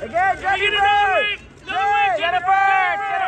Again, Jennifer! Jennifer!